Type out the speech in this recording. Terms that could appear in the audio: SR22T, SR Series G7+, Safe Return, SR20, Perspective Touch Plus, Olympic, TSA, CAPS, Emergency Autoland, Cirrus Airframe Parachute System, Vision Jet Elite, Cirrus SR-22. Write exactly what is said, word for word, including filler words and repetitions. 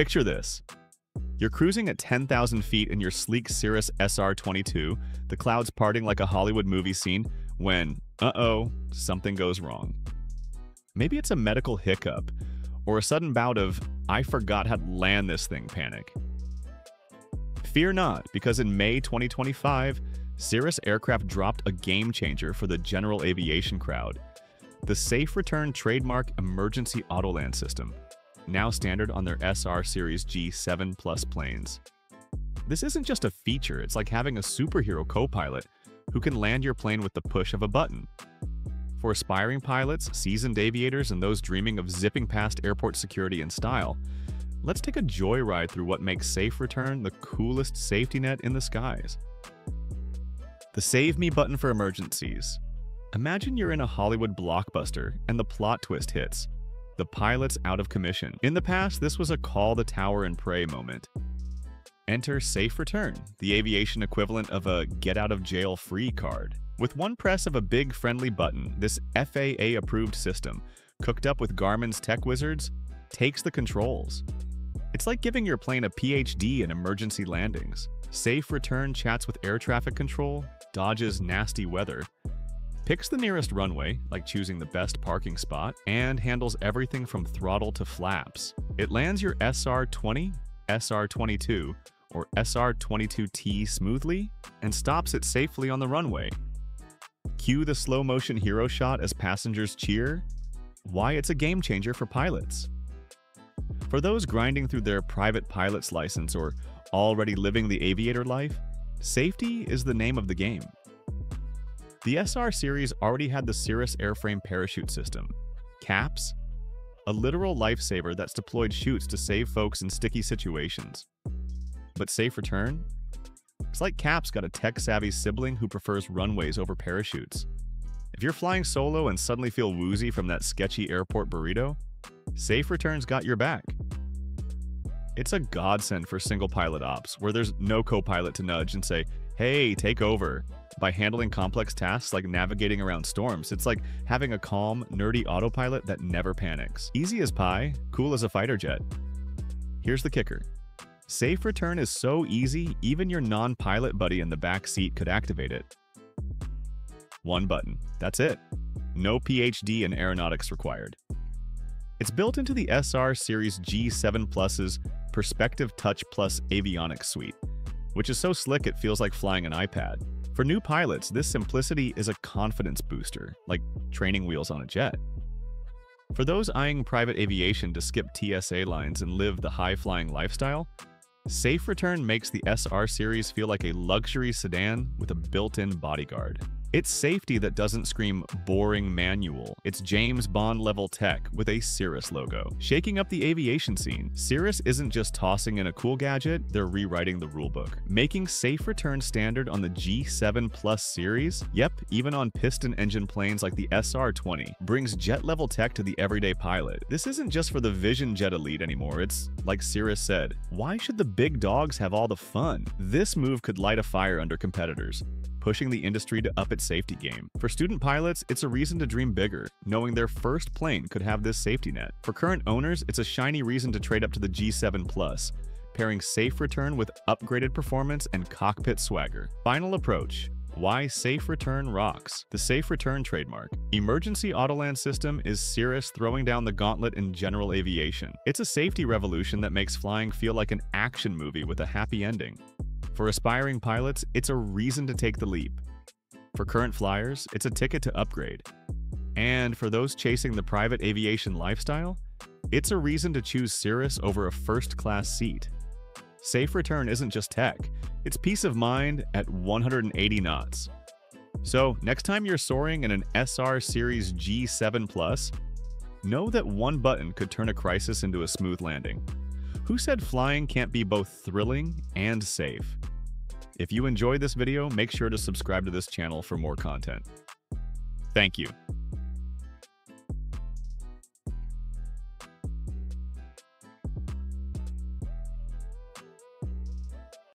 Picture this. You're cruising at ten thousand feet in your sleek Cirrus S R twenty-two, the clouds parting like a Hollywood movie scene, when, uh-oh, something goes wrong. Maybe it's a medical hiccup, or a sudden bout of, I forgot how to land this thing panic. Fear not, because in May twenty twenty-five, Cirrus Aircraft dropped a game-changer for the general aviation crowd. The Safe Return trademark emergency autoland system, now standard on their S R Series G seven plus planes. This isn't just a feature, it's like having a superhero co-pilot who can land your plane with the push of a button. For aspiring pilots, seasoned aviators, and those dreaming of zipping past airport security in style, let's take a joyride through what makes Safe Return the coolest safety net in the skies. The Save Me button for emergencies. Imagine you're in a Hollywood blockbuster and the plot twist hits. The pilot's out of commission. In the past, this was a call the tower and pray moment. Enter Safe Return, the aviation equivalent of a get-out-of-jail-free card. With one press of a big friendly button, this F A A-approved system, cooked up with Garmin's tech wizards, takes the controls. It's like giving your plane a P H D in emergency landings. Safe Return chats with air traffic control, dodges nasty weather, picks the nearest runway, like choosing the best parking spot, and handles everything from throttle to flaps. It lands your S R twenty, S R twenty-two, or S R twenty-two T smoothly and stops it safely on the runway. Cue the slow-motion hero shot as passengers cheer. Why, it's a game-changer for pilots. For those grinding through their private pilot's license or already living the aviator life, safety is the name of the game. The S R series already had the Cirrus Airframe Parachute System, CAPS, a literal lifesaver that's deployed chutes to save folks in sticky situations. But Safe Return? It's like CAPS got a tech-savvy sibling who prefers runways over parachutes. If you're flying solo and suddenly feel woozy from that sketchy airport burrito, Safe Return's got your back. It's a godsend for single-pilot ops, where there's no co-pilot to nudge and say, hey, take over. By handling complex tasks like navigating around storms, it's like having a calm, nerdy autopilot that never panics. Easy as pie, cool as a fighter jet. Here's the kicker. Safe Return is so easy, even your non-pilot buddy in the back seat could activate it. One button, that's it. No P H D in aeronautics required. It's built into the S R Series G seven plus's Perspective Touch Plus avionics suite, which is so slick it feels like flying an iPad. For new pilots, this simplicity is a confidence booster, like training wheels on a jet. For those eyeing private aviation to skip T S A lines and live the high-flying lifestyle, Safe Return makes the S R series feel like a luxury sedan with a built-in bodyguard. It's safety that doesn't scream boring manual. It's James Bond-level tech with a Cirrus logo. Shaking up the aviation scene, Cirrus isn't just tossing in a cool gadget, they're rewriting the rulebook, making Safe Return standard on the G seven plus series, yep, even on piston engine planes like the S R twenty, brings jet-level tech to the everyday pilot. This isn't just for the Vision Jet Elite anymore, it's, like Cirrus said, why should the big dogs have all the fun? This move could light a fire under competitors, pushing the industry to up its safety game. For student pilots, it's a reason to dream bigger, knowing their first plane could have this safety net. For current owners, it's a shiny reason to trade up to the G seven plus, pairing Safe Return with upgraded performance and cockpit swagger. Final approach. Why Safe Return rocks. The Safe Return trademark emergency autoland system is Cirrus throwing down the gauntlet in general aviation. It's a safety revolution that makes flying feel like an action movie with a happy ending. For aspiring pilots, it's a reason to take the leap. For current flyers, it's a ticket to upgrade. And for those chasing the private aviation lifestyle, it's a reason to choose Cirrus over a first-class seat. Safe Return isn't just tech, it's peace of mind at one hundred eighty knots. So next time you're soaring in an S R Series G seven plus, know that one button could turn a crisis into a smooth landing. Who said flying can't be both thrilling and safe? If you enjoyed this video, make sure to subscribe to this channel for more content. Thank you.